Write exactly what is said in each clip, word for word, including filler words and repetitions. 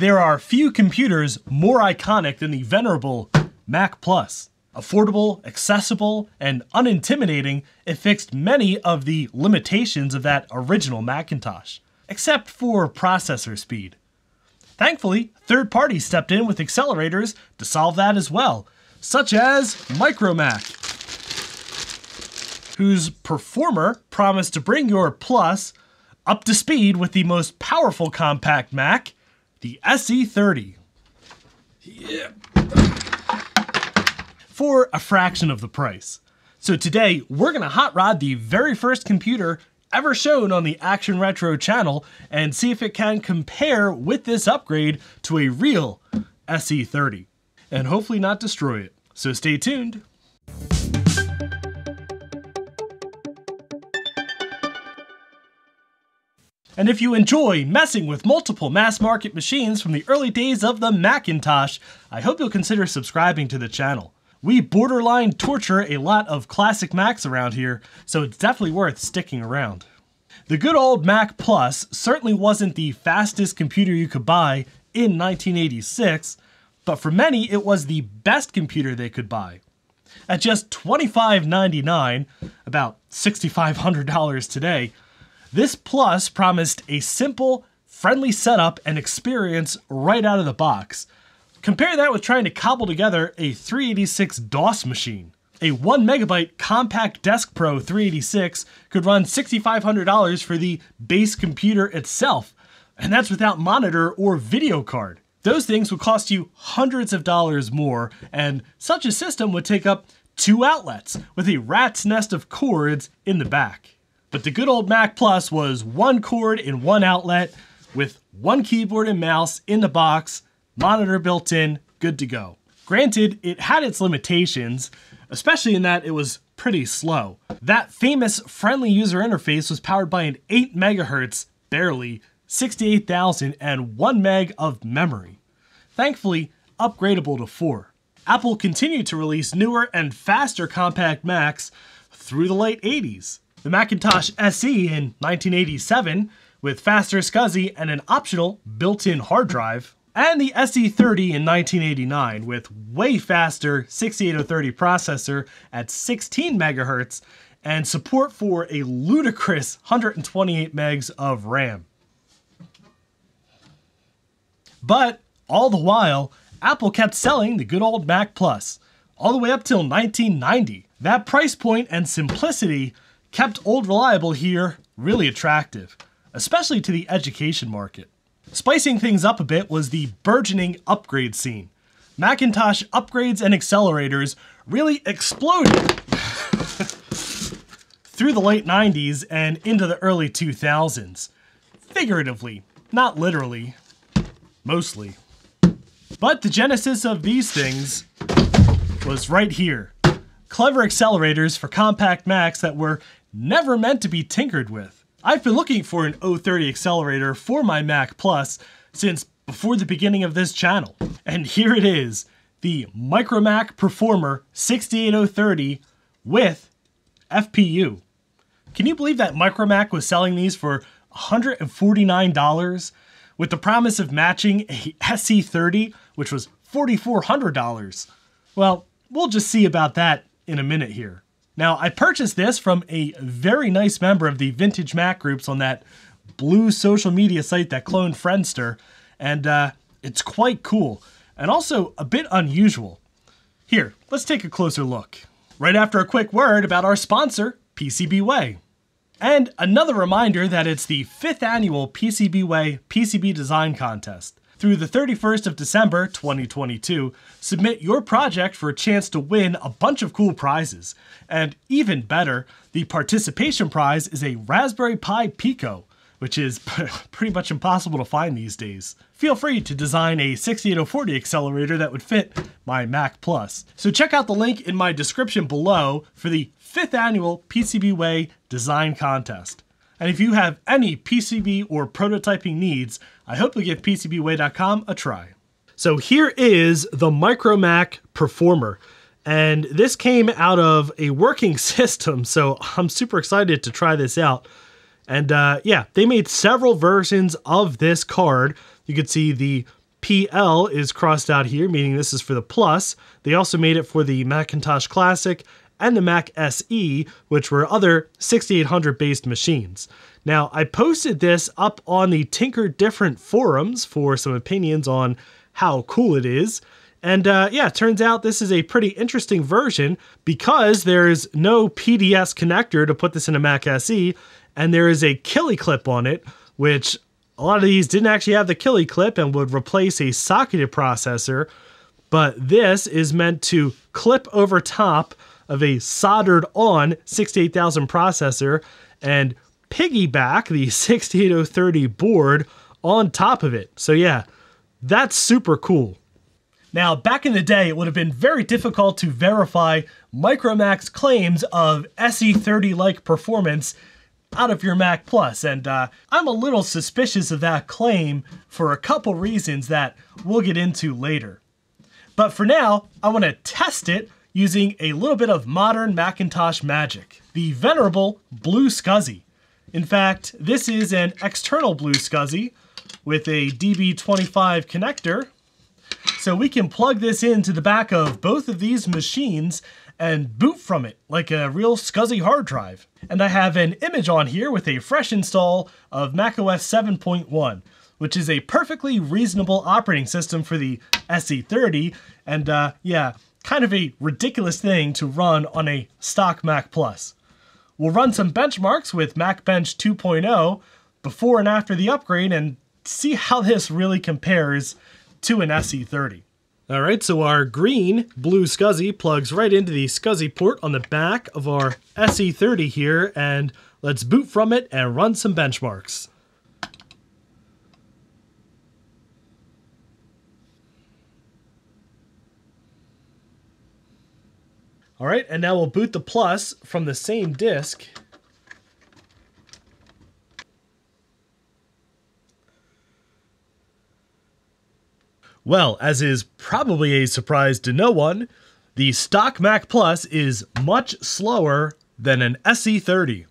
There are few computers more iconic than the venerable Mac Plus. Affordable, accessible, and unintimidating, it fixed many of the limitations of that original Macintosh, except for processor speed. Thankfully, third parties stepped in with accelerators to solve that as well, such as MicroMac, whose Performer promised to bring your Plus up to speed with the most powerful compact Mac, the S E thirty. Yeah. For a fraction of the price. So today, we're gonna hot rod the very first computer ever shown on the Action Retro channel and see if it can compare with this upgrade to a real S E thirty, and hopefully not destroy it. So stay tuned. And if you enjoy messing with multiple mass market machines from the early days of the Macintosh, I hope you'll consider subscribing to the channel. We borderline torture a lot of classic Macs around here, so it's definitely worth sticking around. The good old Mac Plus certainly wasn't the fastest computer you could buy in nineteen eighty-six, but for many it was the best computer they could buy. At just twenty-five ninety-nine, about sixty-five hundred dollars today, this Plus promised a simple, friendly setup and experience right out of the box. Compare that with trying to cobble together a three eighty-six DOS machine. A one megabyte Compact Desk Pro three eighty-six could run sixty-five hundred dollars for the base computer itself, and that's without monitor or video card. Those things would cost you hundreds of dollars more, and such a system would take up two outlets with a rat's nest of cords in the back. But the good old Mac Plus was one cord in one outlet with one keyboard and mouse in the box, monitor built in, good to go. Granted, it had its limitations, especially in that it was pretty slow. That famous friendly user interface was powered by an eight megahertz, barely, sixty-eight thousand and one meg of memory. Thankfully, upgradable to four. Apple continued to release newer and faster compact Macs through the late eighties. The Macintosh S E in nineteen eighty-seven, with faster S C S I and an optional built-in hard drive, and the S E thirty in nineteen eighty-nine with way faster sixty-eight oh thirty processor at sixteen megahertz and support for a ludicrous one hundred twenty-eight megs of RAM. But all the while, Apple kept selling the good old Mac Plus, all the way up till nineteen ninety. That price point and simplicity kept old reliable here really attractive, especially to the education market. Spicing things up a bit was the burgeoning upgrade scene. Macintosh upgrades and accelerators really exploded through the late nineties and into the early two thousands. Figuratively, not literally, mostly. But the genesis of these things was right here. Clever accelerators for compact Macs that were never meant to be tinkered with. I've been looking for an oh thirty accelerator for my Mac Plus since before the beginning of this channel. And here it is, the MicroMac Performer sixty-eight oh thirty with F P U. Can you believe that MicroMac was selling these for one hundred forty-nine dollars with the promise of matching a S E thirty, which was forty-four hundred dollars? Well, we'll just see about that in a minute here. Now, I purchased this from a very nice member of the Vintage Mac groups on that blue social media site that cloned Friendster, and uh, it's quite cool, and also a bit unusual. Here, let's take a closer look. Right after a quick word about our sponsor, PCBWay. And another reminder that it's the fifth annual PCBWay P C B Design Contest. Through the thirty-first of December twenty twenty-two, submit your project for a chance to win a bunch of cool prizes. And even better, the participation prize is a Raspberry Pi Pico, which is pretty much impossible to find these days. Feel free to design a sixty-eight oh forty accelerator that would fit my Mac Plus. So check out the link in my description below for the fifth annual PCBWay Design Contest. And if you have any P C B or prototyping needs, I hope you'll give P C B Way dot com a try. So here is the MicroMac Performer, and this came out of a working system, so I'm super excited to try this out. And uh, yeah, they made several versions of this card. You could see the P L is crossed out here, meaning this is for the Plus. They also made it for the Macintosh Classic and the Mac S E, which were other sixty-eight hundred based machines. Now, I posted this up on the Tinker Different forums for some opinions on how cool it is. And uh, yeah, it turns out this is a pretty interesting version because there is no P D S connector to put this in a Mac S E, and there is a Killie clip on it, which a lot of these didn't actually have the Killie clip and would replace a socketed processor, but this is meant to clip over top of a soldered on sixty-eight thousand processor and piggyback the sixty-eight oh thirty board on top of it. So yeah, that's super cool. Now, back in the day, it would have been very difficult to verify MicroMac's claims of S E thirty-like performance out of your Mac Plus, and uh, I'm a little suspicious of that claim for a couple reasons that we'll get into later. But for now, I want to test it using a little bit of modern Macintosh magic, the venerable Blue S C S I. In fact, this is an external Blue S C S I with a D B twenty-five connector. So we can plug this into the back of both of these machines and boot from it like a real S C S I hard drive. And I have an image on here with a fresh install of macOS seven point one, which is a perfectly reasonable operating system for the S E thirty. And uh, yeah, kind of a ridiculous thing to run on a stock Mac Plus. We'll run some benchmarks with MacBench two point oh before and after the upgrade and see how this really compares to an S E thirty. All right, so our green Blue S C S I plugs right into the S C S I port on the back of our S E thirty here, and let's boot from it and run some benchmarks. All right, and now we'll boot the Plus from the same disk. Well, as is probably a surprise to no one, the stock Mac Plus is much slower than an S E thirty,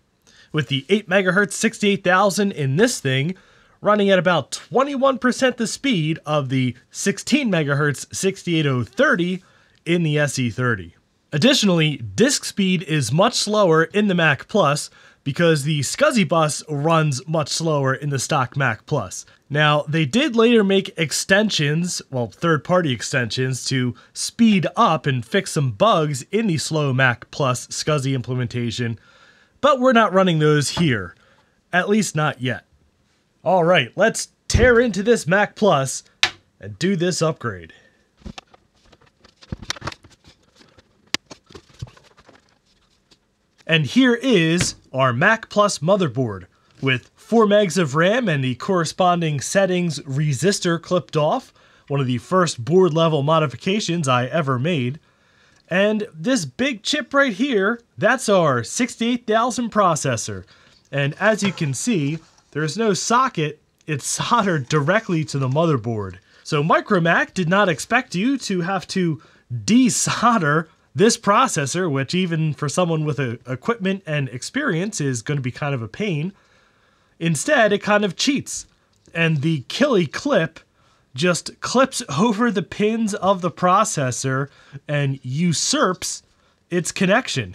with the eight megahertz sixty-eight thousand in this thing running at about twenty-one percent the speed of the sixteen megahertz sixty-eight oh thirty in the S E thirty. Additionally, disk speed is much slower in the Mac Plus because the S C S I bus runs much slower in the stock Mac Plus. Now, they did later make extensions, well, third-party extensions, to speed up and fix some bugs in the slow Mac Plus S C S I implementation, but we're not running those here, at least not yet. All right, let's tear into this Mac Plus and do this upgrade. And here is our Mac Plus motherboard with four megs of RAM and the corresponding settings resistor clipped off, one of the first board level modifications I ever made. And this big chip right here, that's our sixty-eight thousand processor. And as you can see, there's no socket, it's soldered directly to the motherboard. So MicroMac did not expect you to have to desolder this processor, which even for someone with a equipment and experience is going to be kind of a pain. Instead, it kind of cheats, and the Killie clip just clips over the pins of the processor and usurps its connection.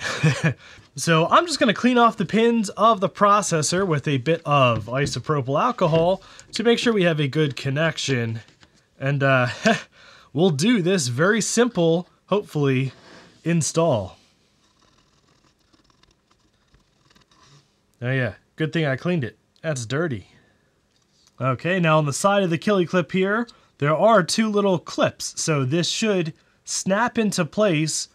So I'm just going to clean off the pins of the processor with a bit of isopropyl alcohol to make sure we have a good connection. And uh, we'll do this very simple, hopefully, install. Oh yeah, good thing I cleaned it. That's dirty. Okay, now on the side of the Killie clip here, there are two little clips. So this should snap into place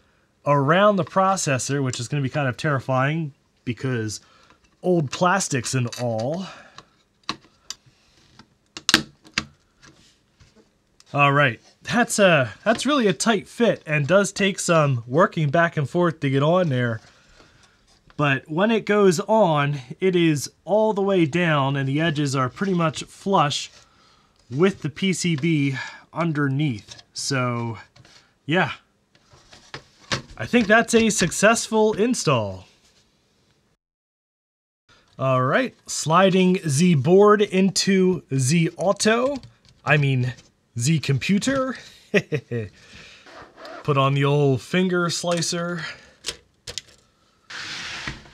around the processor, which is going to be kind of terrifying because old plastics and all. All right, that's a that's really a tight fit and does take some working back and forth to get on there. But when it goes on, it is all the way down and the edges are pretty much flush with the P C B underneath. So yeah, I think that's a successful install. All right, sliding the board into the auto, I mean, Z computer. Put on the old finger slicer.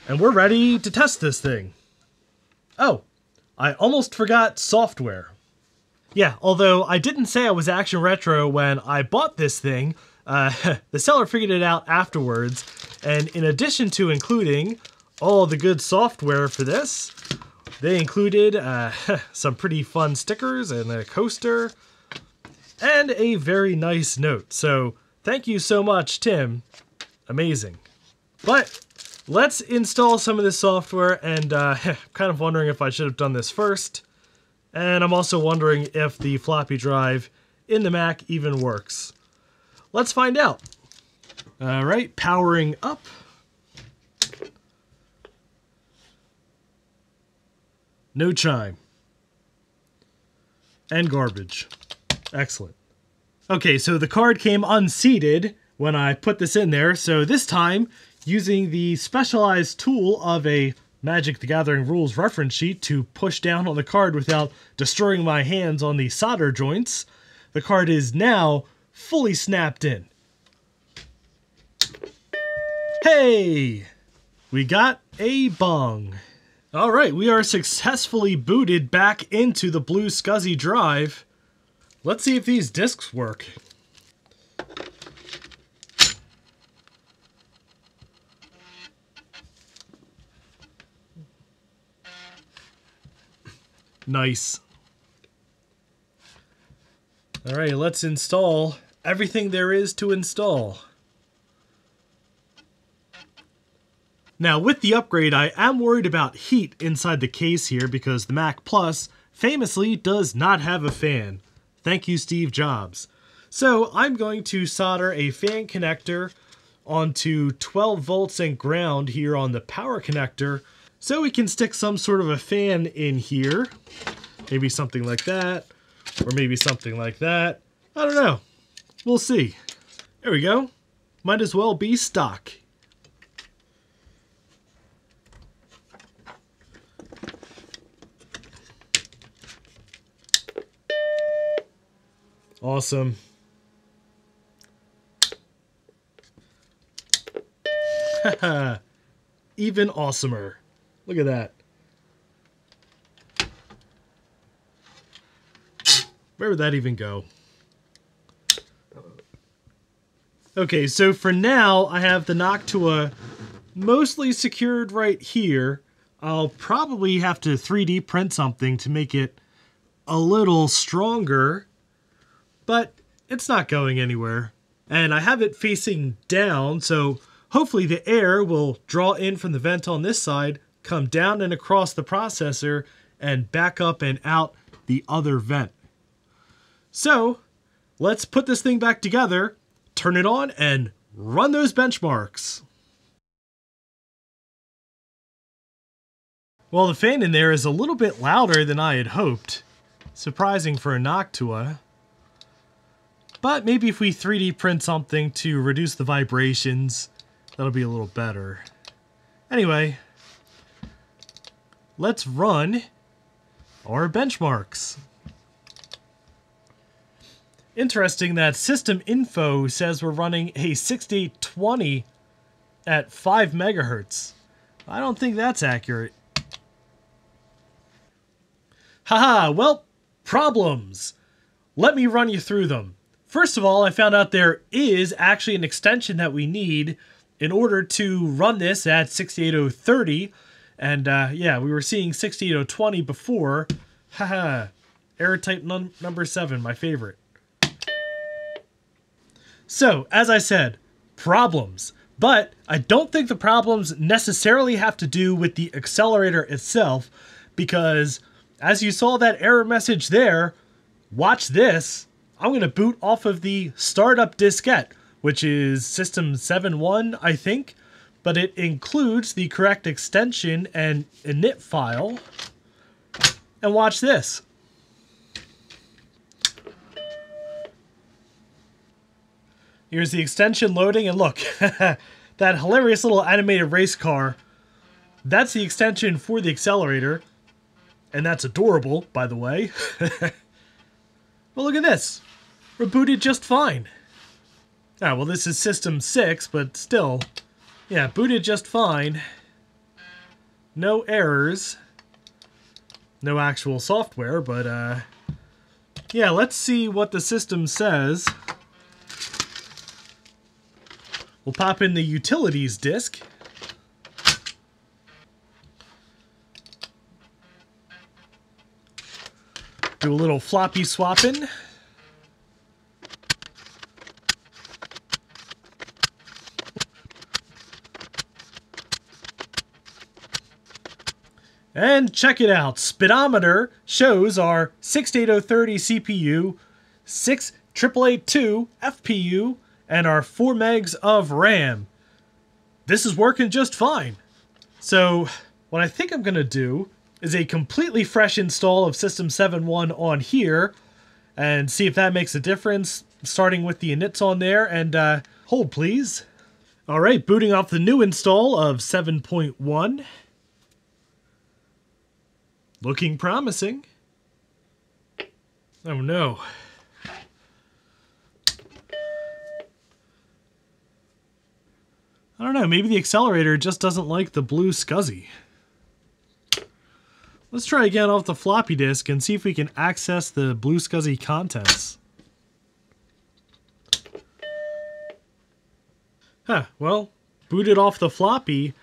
And we're ready to test this thing. Oh, I almost forgot software. Yeah, although I didn't say I was Action Retro when I bought this thing, uh, the seller figured it out afterwards. And in addition to including all the good software for this, they included uh, some pretty fun stickers and a coaster and a very nice note. So thank you so much, Tim. Amazing. But let's install some of this software, and uh, I'm kind of wondering if I should have done this first. And I'm also wondering if the floppy drive in the Mac even works. Let's find out. All right, powering up. No chime. And garbage. Excellent. Okay, so the card came unseated when I put this in there. So this time, using the specialized tool of a Magic the Gathering rules reference sheet to push down on the card without destroying my hands on the solder joints, the card is now fully snapped in. Hey! We got a bong. All right, we are successfully booted back into the Blue S C S I drive. Let's see if these discs work. Nice. All right, let's install everything there is to install. Now with the upgrade, I am worried about heat inside the case here because the Mac Plus famously does not have a fan. Thank you, Steve Jobs. So I'm going to solder a fan connector onto twelve volts and ground here on the power connector so we can stick some sort of a fan in here. Maybe something like that, or maybe something like that. I don't know. We'll see. There we go. Might as well be stock. Awesome. Haha, even awesomer. Look at that. Where would that even go? Okay, so for now, I have the Noctua mostly secured right here. I'll probably have to three D print something to make it a little stronger, but it's not going anywhere. And I have it facing down, so hopefully the air will draw in from the vent on this side, come down and across the processor, and back up and out the other vent. So let's put this thing back together, turn it on, and run those benchmarks. Well, the fan in there is a little bit louder than I had hoped. Surprising for a Noctua. But maybe if we three D print something to reduce the vibrations, that'll be a little better. Anyway, let's run our benchmarks. Interesting that system info says we're running a sixty-eight twenty at five megahertz. I don't think that's accurate. Haha, well, problems. Let me run you through them. First of all, I found out there is actually an extension that we need in order to run this at sixty-eight oh thirty. And uh, yeah, we were seeing sixty-eight oh twenty before. Haha, error type num number seven, my favorite. So, as I said, problems. But I don't think the problems necessarily have to do with the accelerator itself, because as you saw that error message there, watch this. I'm going to boot off of the startup diskette, which is system seven point one, I think, but it includes the correct extension and init file. And watch this. Here's the extension loading, and look, that hilarious little animated race car. That's the extension for the accelerator, and that's adorable, by the way. Well, look at this. rebooted just fine. Ah, well, this is System six, but still. Yeah, booted just fine. No errors. No actual software, but uh, yeah, let's see what the system says. We'll pop in the utilities disk. Do a little floppy swapping. And check it out, speedometer shows our six eighty thirty C P U, six triple eight two F P U, and our four megs of RAM. This is working just fine. So what I think I'm gonna do is a completely fresh install of System seven point one on here and see if that makes a difference, starting with the inits on there, and uh, hold please. All right, booting off the new install of seven point one. Looking promising. Oh no. I don't know, maybe the accelerator just doesn't like the Blue S C S I. Let's try again off the floppy disk and see if we can access the Blue S C S I contents. Huh, well, booted off the floppy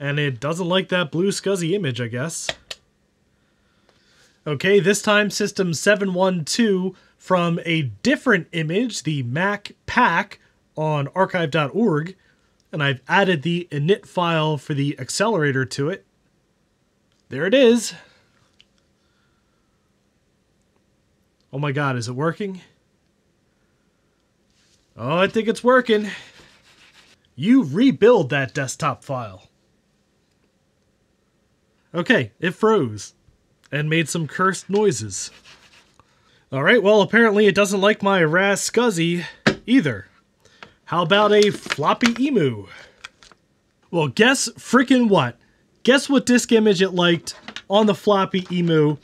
and it doesn't like that Blue S C S I image, I guess. Okay, this time System seven one two from a different image, the Mac pack on archive dot org, and I've added the init file for the accelerator to it. There it is. Oh my God, is it working? Oh, I think it's working. You rebuild that desktop file. Okay, it froze and made some cursed noises. All right, well, apparently it doesn't like my Ras S C S I either. How about a Floppy Emu? Well, guess frickin' what? Guess what disk image it liked on the Floppy Emu?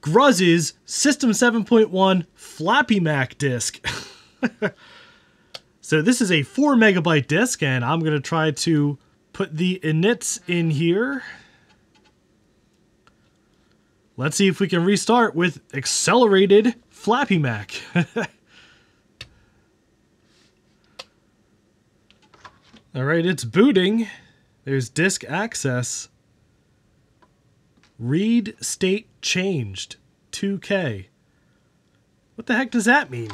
Gruz's System seven point one Floppy Mac disk. So this is a four megabyte disk, and I'm gonna try to put the inits in here. Let's see if we can restart with accelerated Floppy Mac. All right, it's booting. There's disk access. Read state changed, two K. What the heck does that mean?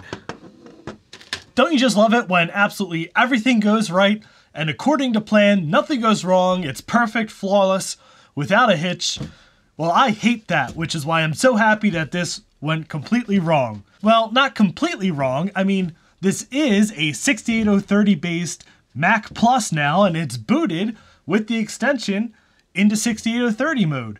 Don't you just love it when absolutely everything goes right and according to plan, nothing goes wrong, it's perfect, flawless, without a hitch? Well, I hate that, which is why I'm so happy that this went completely wrong. Well, not completely wrong. I mean, this is a six eighty thirty based Mac Plus now, and it's booted with the extension into six eighty thirty mode.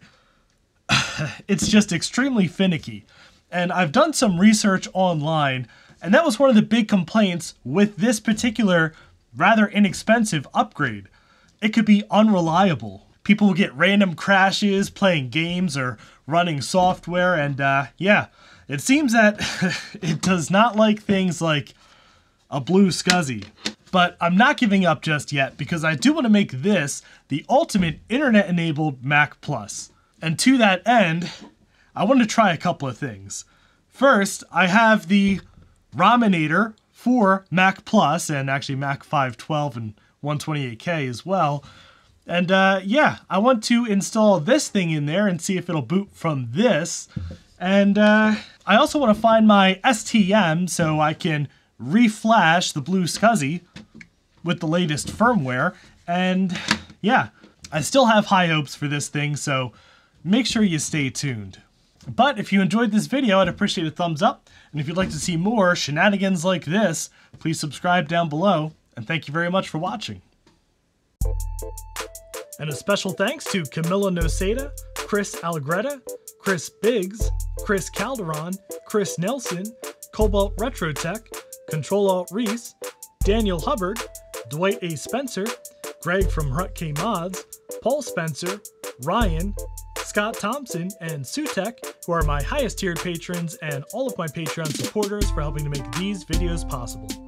It's just extremely finicky. And I've done some research online, and that was one of the big complaints with this particular rather inexpensive upgrade. It could be unreliable. People will get random crashes playing games or running software, and uh, yeah, it seems that it does not like things like a Blue S C S I. But I'm not giving up just yet, because I do want to make this the ultimate internet-enabled Mac Plus. And to that end, I want to try a couple of things. First, I have the Raminator for Mac Plus, and actually Mac five twelve and one twenty-eight K as well. And uh, yeah, I want to install this thing in there and see if it'll boot from this. And uh, I also want to find my S T M so I can reflash the Blue S C S I with the latest firmware. And yeah, I still have high hopes for this thing, so make sure you stay tuned. But if you enjoyed this video, I'd appreciate a thumbs up. And if you'd like to see more shenanigans like this, please subscribe down below. And thank you very much for watching. And a special thanks to Camilla Noceda, Chris Allegretta, Chris Biggs, Chris Calderon, Chris Nelson, Cobalt Retrotech, Control Alt Reese, Daniel Hubbard, Dwight A. Spencer, Greg from Rutk Mods, Paul Spencer, Ryan, Scott Thompson, and Sutek, who are my highest tiered patrons, and all of my Patreon supporters for helping to make these videos possible.